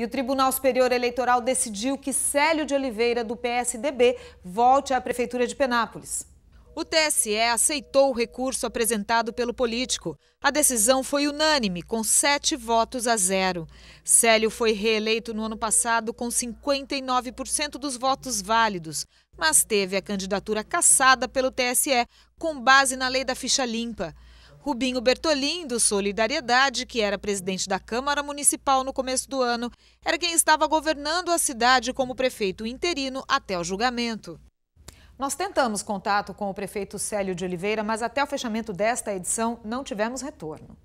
E o Tribunal Superior Eleitoral decidiu que Célio de Oliveira, do PSDB, volte à Prefeitura de Penápolis. O TSE aceitou o recurso apresentado pelo político. A decisão foi unânime, com 7 votos a 0. Célio foi reeleito no ano passado com 59% dos votos válidos, mas teve a candidatura cassada pelo TSE com base na Lei da Ficha Limpa. Rubinho Bertolim, do Solidariedade, que era presidente da Câmara Municipal no começo do ano, era quem estava governando a cidade como prefeito interino até o julgamento. Nós tentamos contato com o prefeito Célio de Oliveira, mas até o fechamento desta edição não tivemos retorno.